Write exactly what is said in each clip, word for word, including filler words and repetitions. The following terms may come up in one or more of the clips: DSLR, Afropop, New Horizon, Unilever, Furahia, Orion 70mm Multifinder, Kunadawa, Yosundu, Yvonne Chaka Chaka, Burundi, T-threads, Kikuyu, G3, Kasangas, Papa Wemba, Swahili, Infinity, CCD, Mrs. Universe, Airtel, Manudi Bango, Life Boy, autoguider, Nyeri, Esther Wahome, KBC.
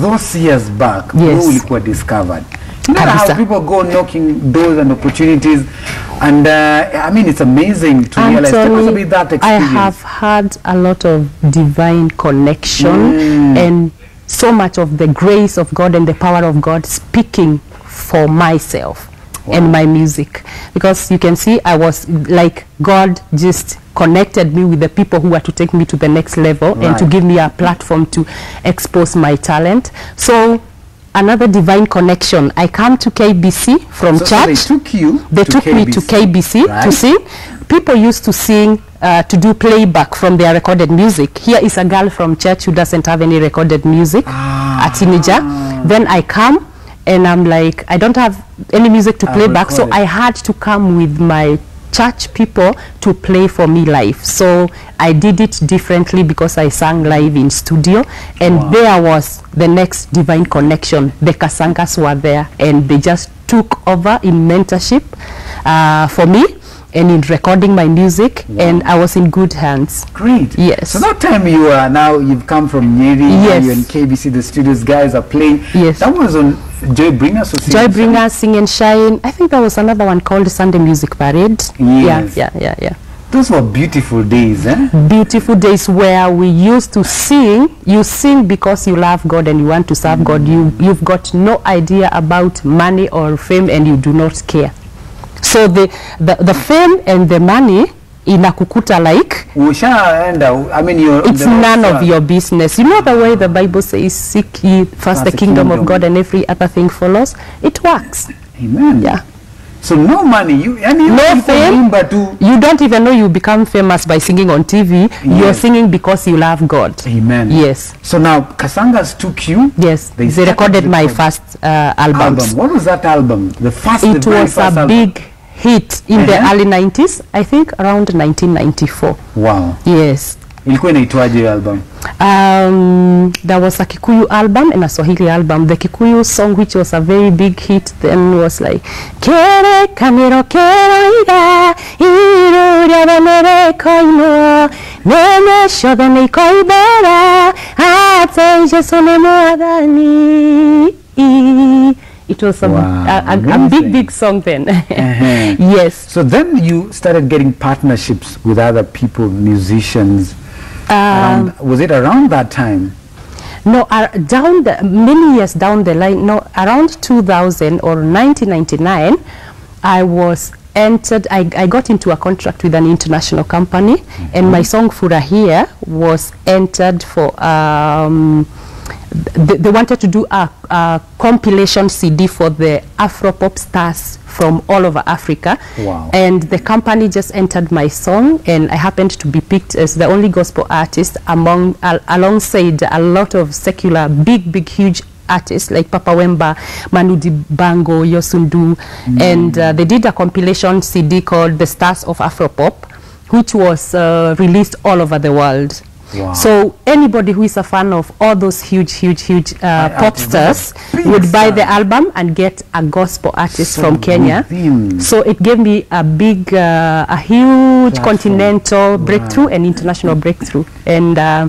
those years back, yes, we were discovered. You know how people go knocking doors and opportunities, and uh, I mean, it's amazing to and realize so be that experience. I have had a lot of divine connection, mm, and so much of the grace of God and the power of God speaking for myself. Wow. And my music, because you can see I was like God just connected me with the people who were to take me to the next level, right, and to give me a platform to expose my talent. So another divine connection, I come to K B C from so, church. So they took you they to took K B C. Me to K B C, right, to sing. People used to sing uh, to do playback from their recorded music. Here is a girl from church who doesn't have any recorded music, ah, a teenager. Ah. Then I come and I'm like, I don't have any music to play back, so I had to come with my church people to play for me live. So I did it differently because I sang live in studio, and wow, there was the next divine connection. The Kasangas were there, and they just took over in mentorship uh, for me and in recording my music, wow, and I was in good hands. Great. Yes. So that time you are now, you've come from Nyeri, yes, you're in K B C, the studios guys are playing. Yes. That was on Joy Bringer, so Joy Bringer, Sing and Shine. I think there was another one called Sunday Music Parade. Yes. Yeah, yeah, yeah, yeah. Those were beautiful days, eh? Beautiful days where we used to sing. You sing because you love God and you want to serve, mm-hmm, God. You, you've got no idea about money or fame, and you do not care. So the, the, the fame and the money inakukuta like, I mean, you're it's none of your business. You know the way the Bible says, seek ye first the kingdom of God and every other thing follows? It works. Amen. Yeah. So no money, you, and you no fame, to you don't even know you become famous by singing on T V. Yes. You're singing because you love God. Amen. Yes. So now Kasangas took you. Yes. They, they recorded my first uh, album. What was that album? The first. It the was first a album. Big hit in uh-huh. the early nineties. I think around nineteen ninety-four. Wow. Yes. Ilikuwa inaitwaje album? Um, there was a Kikuyu album and a Swahili album. The Kikuyu song, which was a very big hit, then was like Kere kamiro kere ida iru ryanere koino nene shodane koibera ate jesu ne muadani. It was a, wow, a, a, a big, big song then. Uh-huh. Yes. So then you started getting partnerships with other people, musicians. Um, around, was it around that time? No, uh, down the, many years down the line. No, around two thousand or nineteen ninety-nine, I was entered. I, I got into a contract with an international company, mm-hmm, and my song Furahia was entered for. Um, They, they wanted to do a, a compilation C D for the Afropop stars from all over Africa. Wow. And the company just entered my song, and I happened to be picked as the only gospel artist among al alongside a lot of secular, big, big, huge artists like Papa Wemba, Manudi Bango, Yosundu. Mm. And uh, they did a compilation C D called The Stars of Afropop, which was uh, released all over the world. Wow. So anybody who is a fan of all those huge, huge, huge uh, pop stars would buy the album and get a gospel artist so from Kenya. Within. So it gave me a big, uh, a huge platform, continental breakthrough, wow, and international breakthrough. And uh,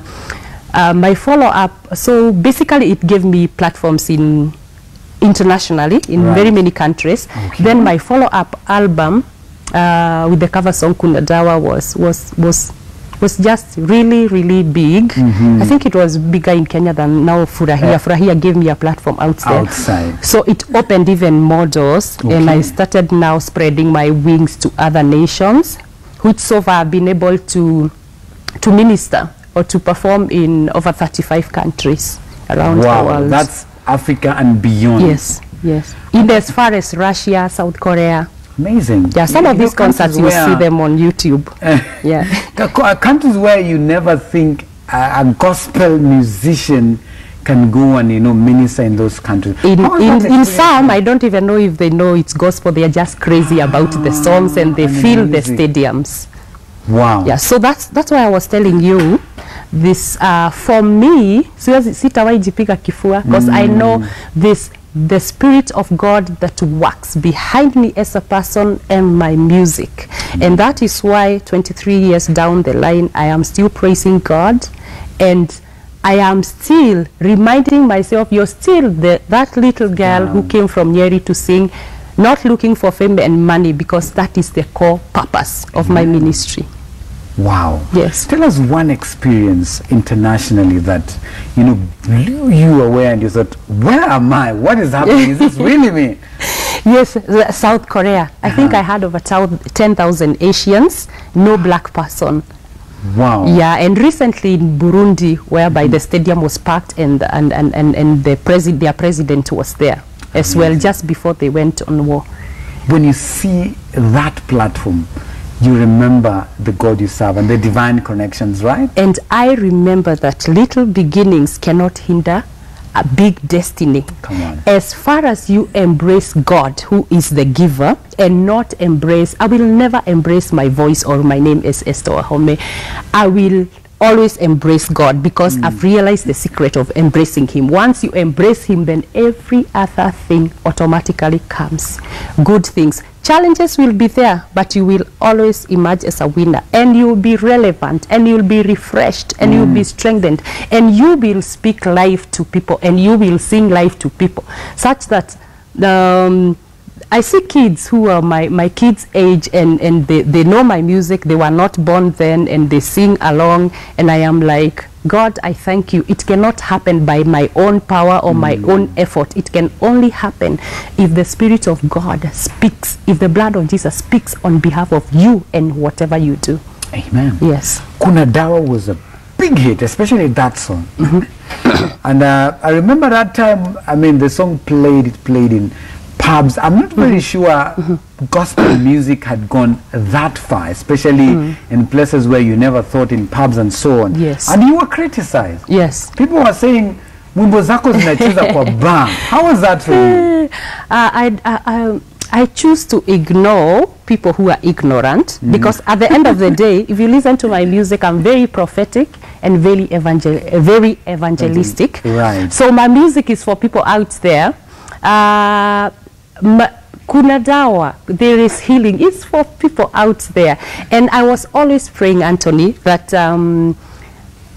uh, my follow-up, so basically it gave me platforms in internationally in right, very many countries. Okay. Then my follow-up album uh, with the cover song Kunadawa was was was. was just really, really big. Mm-hmm. I think it was bigger in Kenya than now Furahia. Yeah. Furahia gave me a platform outside. outside. So it opened even more doors, okay, and I started now spreading my wings to other nations, which so far I've been able to, to minister or to perform in over thirty-five countries around wow, the world. That's Africa and beyond. Yes, yes. In as far as Russia, South Korea. Amazing. Yeah, some yeah, of these concerts you see them on YouTube. Yeah. Countries where you never think a, a gospel musician can go and, you know, minister in those countries. In, in, in some, I don't even know if they know it's gospel. They are just crazy about ah, the songs, and they fill the stadiums. Wow. Yeah, so that's that's why I was telling you this. Uh, for me, because I know this, the Spirit of God that works behind me as a person and my music. Mm-hmm. And that is why twenty-three years down the line, I am still praising God. And I am still reminding myself, you're still the, that little girl, yeah, who came from Nyeri to sing, not looking for fame and money, because that is the core purpose of my ministry. Wow. Yes. Tell us one experience internationally that, you know, blew you away and you thought, where am I? What is happening? Is this really me? Yes, South Korea. I uh-huh. think I had over ten thousand Asians, no black person. Wow. Yeah, and recently in Burundi, whereby mm-hmm. the stadium was packed and, and, and, and, and the presi their president was there as well, just before they went on war. When you see that platform, you remember the God you serve and the divine connections, right? And I remember that little beginnings cannot hinder a big destiny. Come on. As far as you embrace God, who is the giver, and not embrace, I will never embrace my voice or my name is Esther Wahome. I will always embrace God, because mm. I've realized the secret of embracing him. Once you embrace him, then every other thing automatically comes. Good things. Challenges will be there, but you will always emerge as a winner, and you'll be relevant, and you'll be refreshed, and mm. you'll be strengthened, and you will speak life to people, and you will sing life to people, such that um, I see kids who are my, my kids' age, and, and they, they know my music. They were not born then, and they sing along, and I am like, God, I thank you. It cannot happen by my own power or mm. my own effort. It can only happen if the Spirit of God speaks, if the blood of Jesus speaks on behalf of you and whatever you do. Amen. Yes. Kuna Dawa was a big hit, especially that song. Mm-hmm. and uh, I remember that time, I mean, the song played, it played in pubs. I'm not very really sure mm-hmm. gospel music had gone that far, especially mm-hmm. in places where you never thought, in pubs and so on. Yes. And you were criticized. Yes. People were saying, "Mumbo zako zinacheza kwa bar." How was that for you? Uh, I, I, I, I choose to ignore people who are ignorant, mm-hmm. because at the end of the day, if you listen to my music, I'm very prophetic and very, evangel very evangelistic. Right. So my music is for people out there. Uh, Kuna Dawa, there is healing. It's for people out there. And I was always praying, Anthony, that um,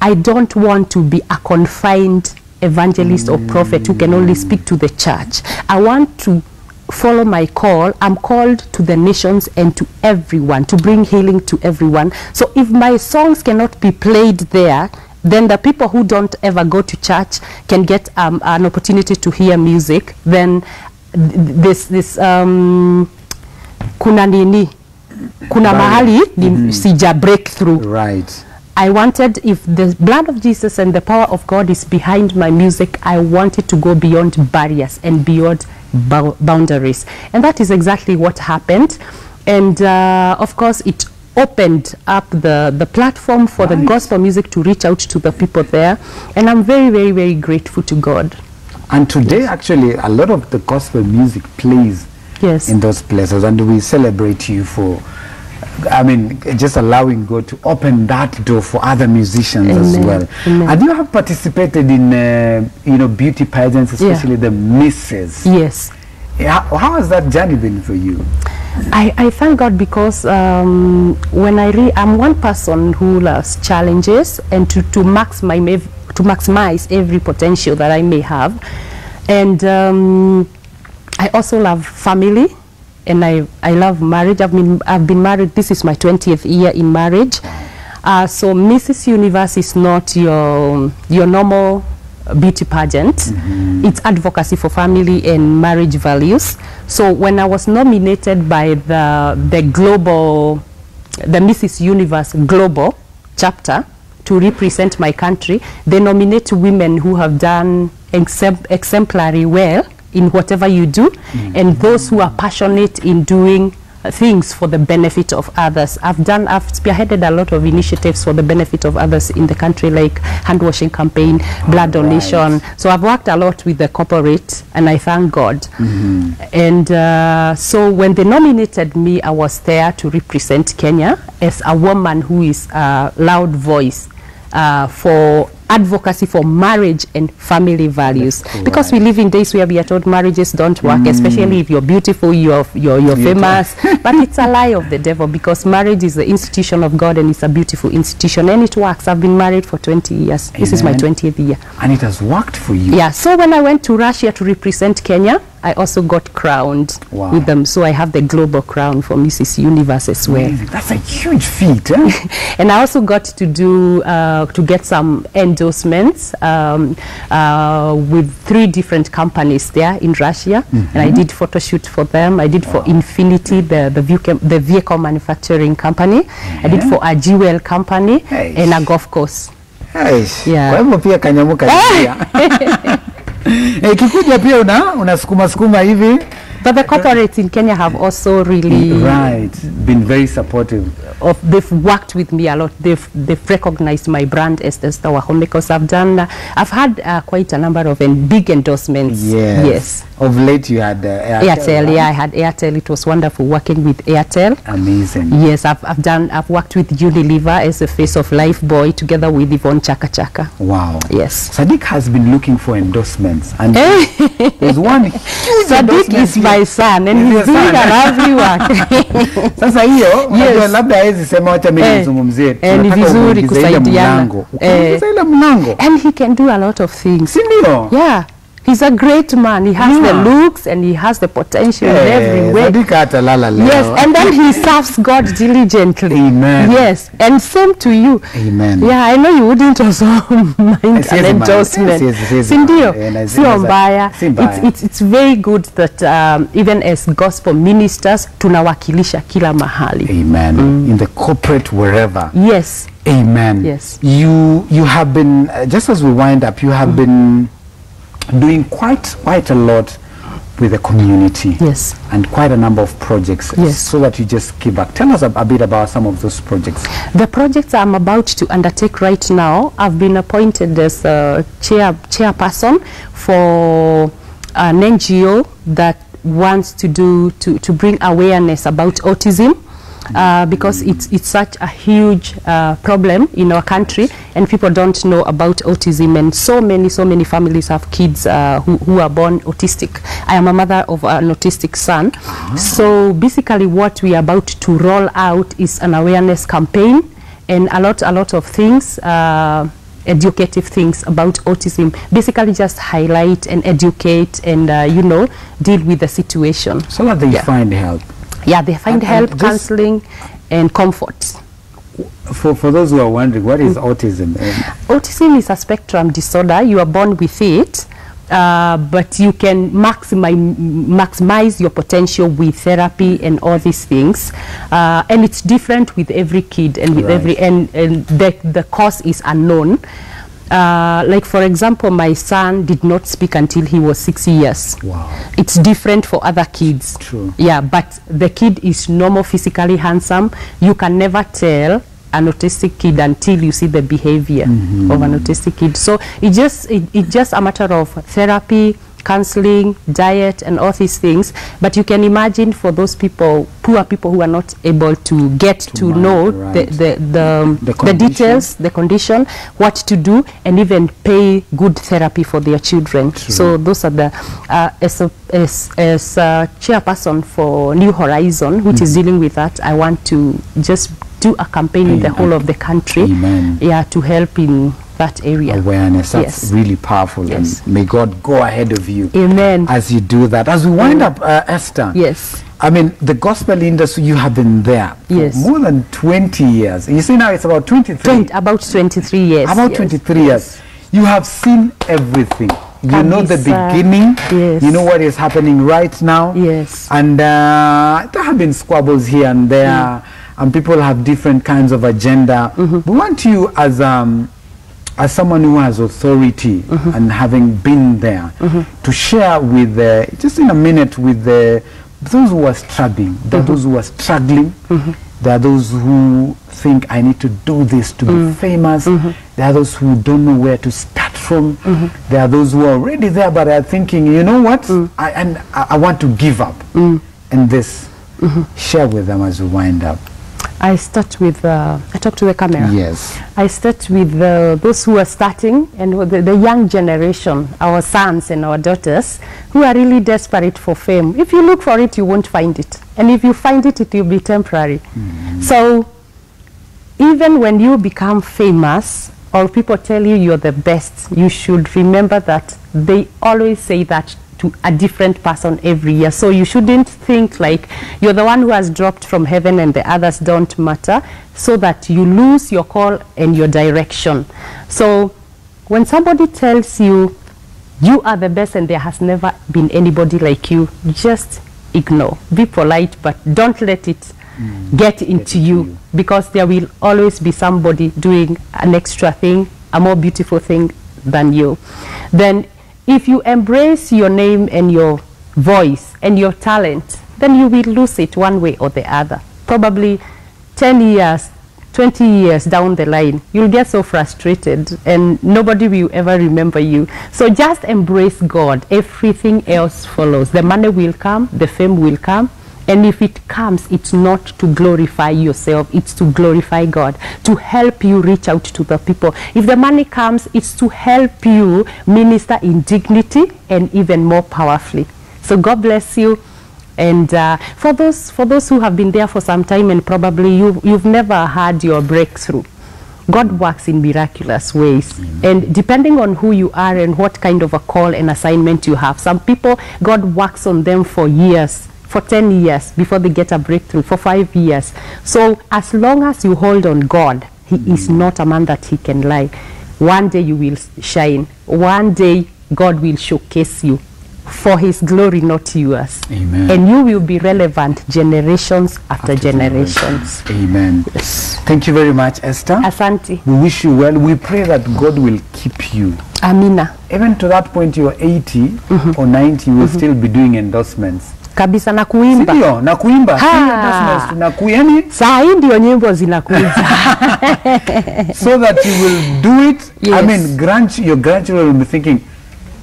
I don't want to be a confined evangelist mm. or prophet who can only speak to the church. I want to follow my call. I'm called to the nations and to everyone, to bring healing to everyone. So if my songs cannot be played there, then the people who don't ever go to church can get um, an opportunity to hear music. Then this this um kuna nini kuna mahali sija breakthrough, right? I wanted, if the blood of Jesus and the power of God is behind my music, I wanted to go beyond barriers and beyond boundaries, and that is exactly what happened. And uh, of course it opened up the the platform for right. the gospel music to reach out to the people there, and I'm very very very grateful to God. And today, yes. actually, a lot of the gospel music plays yes. in those places, and we celebrate you for, I mean, just allowing God to open that door for other musicians Amen. As well. Amen. And you have participated in, uh, you know, beauty pageants, especially yeah. the misses. Yes. Yeah, how has that journey been for you? I, I thank God, because um, when I re I'm one person who loves challenges, and to, to max my to maximize every potential that I may have. And um, I also love family, and I, I love marriage. I've been, I've been married, this is my twentieth year in marriage. Uh, so Missus Universe is not your, your normal beauty pageant. Mm-hmm. It's advocacy for family and marriage values. So when I was nominated by the the global, the Missus Universe global chapter to represent my country, they nominate women who have done exemp exemplary well in whatever you do, mm-hmm. and those who are passionate in doing things for the benefit of others. I've done, I've spearheaded a lot of initiatives for the benefit of others in the country, like hand washing campaign, blood donation. Right. So I've worked a lot with the corporate, and I thank God. Mm-hmm. And uh, so when they nominated me, I was there to represent Kenya as a woman who is a loud voice, uh, for advocacy for marriage and family values, because we live in days where we are told marriages don't work, mm. especially if you're beautiful, you're you're, you're famous. But it's a lie of the devil, because marriage is the institution of God, and it's a beautiful institution, and it works. I've been married for twenty years. Amen. This is my twentieth year, and it has worked for you. Yeah. So when I went to Russia to represent Kenya, I also got crowned wow. with them. So I have the global crown for Missus Universe as well. That's a huge feat. Eh? And I also got to do uh, to get some endorsements um, uh, with three different companies there in Russia. Mm-hmm. And I did photo shoot for them. I did wow. for Infinity, the the, the vehicle manufacturing company. Yeah. I did for a jewel company hey. and a golf course. Hey. Yeah. Kikuja pia una unasukuma sukuma hivi. But the corporates in Kenya have also really right been very supportive. Of they've worked with me a lot. They've they've recognized my brand as Esther Wahome, because I've done uh, I've had uh, quite a number of en big endorsements. Yes. yes. Of late you had uh, Airtel. Airtel right? Yeah, I had Airtel. It was wonderful working with Airtel. Amazing. Yes, I've I've done I've worked with Unilever as the face of Life Boy, together with Yvonne Chaka Chaka. Wow. Yes. Sadiq has been looking for endorsements, and there's one huge endorsement. My son, and he's doing a lovely work. Sasa hiyo, yes. labda hezi sema wacha mimi nizungumzie. Eh, ni vizuri kusaidiana. Eh, ile mlango. And he can do a lot of things. Si ndio? Yeah. He's a great man. He has yeah. the looks and he has the potential yes. in every way. Yes, and then he serves God diligently. Amen. Yes, and same to you. Amen. Yeah, I know you wouldn't also mind an endorsement. It's, it's very good that um, even as gospel ministers, tunawakilisha kila mahali. Amen. Mm. In the corporate wherever. Yes. Amen. Yes. You, you have been, uh, just as we wind up, you have mm. been... doing quite quite a lot with the community, yes, and quite a number of projects, yes, so that you just give back. Tell us a, a bit about some of those projects. The projects I'm about to undertake right now, I've been appointed as a chair chairperson for an N G O that wants to do to to bring awareness about autism. Uh, because it's, it's such a huge uh, problem in our country, and people don't know about autism, and so many, so many families have kids uh, who, who are born autistic. I am a mother of an autistic son. Oh. So basically what we are about to roll out is an awareness campaign, and a lot, a lot of things, uh, educative things about autism, basically just highlight and educate and, uh, you know, deal with the situation. So that they yeah. find help. Yeah, they find and, help, and counseling, and comfort. For, for those who are wondering, what is mm. autism? Um, autism is a spectrum disorder. You are born with it, uh, but you can maximize, maximize your potential with therapy and all these things. Uh, and it's different with every kid, and with right. every and, and the, the cause is unknown. Uh, like, for example, my son did not speak until he was six years. Wow. It's different for other kids. True. Yeah, but the kid is normal, physically handsome. You can never tell an autistic kid until you see the behavior mm-hmm. of an autistic kid. So it just, it, it's just a matter of therapy, counseling, diet, and all these things. But you can imagine for those people, poor people who are not able to get to, to know right. the, the, the, the, the details, the condition, what to do, and even pay good therapy for their children. True. So those are the, uh, as, a, as, as a chairperson for New Horizon, which mm. is dealing with that, I want to just do a campaign Amen. in the whole of the country Amen. yeah, to help in that area. Awareness, that's yes. really powerful. Yes. And may God go ahead of you. Amen. As you do that. As we wind mm. up, uh, Esther. Yes. I mean, the gospel industry, you have been there for yes. more than twenty years. You see now it's about twenty-three. About twenty-three years. About yes. twenty-three years. You have seen everything. You Can know the sad. beginning. Yes. You know what is happening right now. Yes. And uh, there have been squabbles here and there. Mm. And people have different kinds of agenda. Mm-hmm. We want you as... Um, as someone who has authority mm-hmm. and having been there, mm-hmm. to share with, uh, just in a minute, with the, those who are struggling, there are mm-hmm. those who are struggling, mm-hmm. there are those who think I need to do this to mm-hmm. be famous, mm-hmm. there are those who don't know where to start from, mm-hmm. there are those who are already there but are thinking, you know what, mm-hmm. I, and I, I want to give up. Mm-hmm. And this, mm-hmm. share with them as we wind up. I start with, uh, I talk to the camera. Yes. I start with uh, those who are starting and the, the young generation, our sons and our daughters, who are really desperate for fame. If you look for it, you won't find it. And if you find it, it will be temporary. Mm-hmm. So even when you become famous, or people tell you you're the best, you should remember that they always say that to a different person every year. So you shouldn't think like you're the one who has dropped from heaven and the others don't matter, so that you lose your call and your direction. So when somebody tells you you are the best and there has never been anybody like you, just ignore. Be polite, but don't let it mm, get into you, you, because there will always be somebody doing an extra thing, a more beautiful thing than you. Then if you embrace your name and your voice and your talent, then you will lose it one way or the other. Probably ten years, twenty years down the line, you'll get so frustrated and nobody will ever remember you. So just embrace God. Everything else follows. The money will come, the fame will come. And if it comes, it's not to glorify yourself, it's to glorify God, to help you reach out to the people. If the money comes, it's to help you minister in dignity and even more powerfully. So God bless you. And uh, for those for those who have been there for some time and probably you, you've never had your breakthrough, God works in miraculous ways. Mm-hmm. And depending on who you are and what kind of a call and assignment you have, some people, God works on them for years, for ten years before they get a breakthrough, for five years. So as long as you hold on God, he mm. is not a man that he can lie. One day you will shine. One day God will showcase you for his glory, not yours. Amen. And you will be relevant generations after, after generations. generations. Amen. Yes. Thank you very much, Esther. Asante. We wish you well. We pray that God will keep you. Amina. Even to that point, you are eighty mm-hmm. or ninety, you will mm-hmm. still be doing endorsements. Kabisa na kuimba. Sidio, na kuimba. Na kuimba. Saa hii ndio nyimbo zinakuja. So that you will do it. Yes. I mean, grand, your grandchildren will be thinking,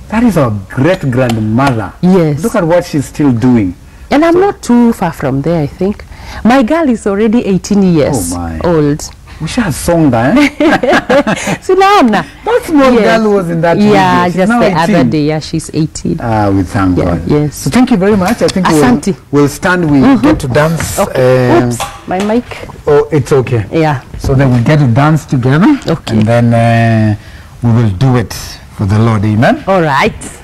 that is our great-grandmother. Yes. Look at what she's still doing. And I'm so, not too far from there, I think. My girl is already eighteen years oh my. old. We should have sung that, eh? That small yes. girl was in that yeah, video. She's just the eighteen. Other day. Yeah, she's eighteen. Ah, we thank yeah, God. Yes. So thank you very much. I think we'll, we'll stand. We mm-hmm. get to dance. Okay. Um, Oops, my mic. Oh, it's okay. Yeah. So then we get to dance together. Okay. And then uh, we will do it for the Lord. Amen. All right.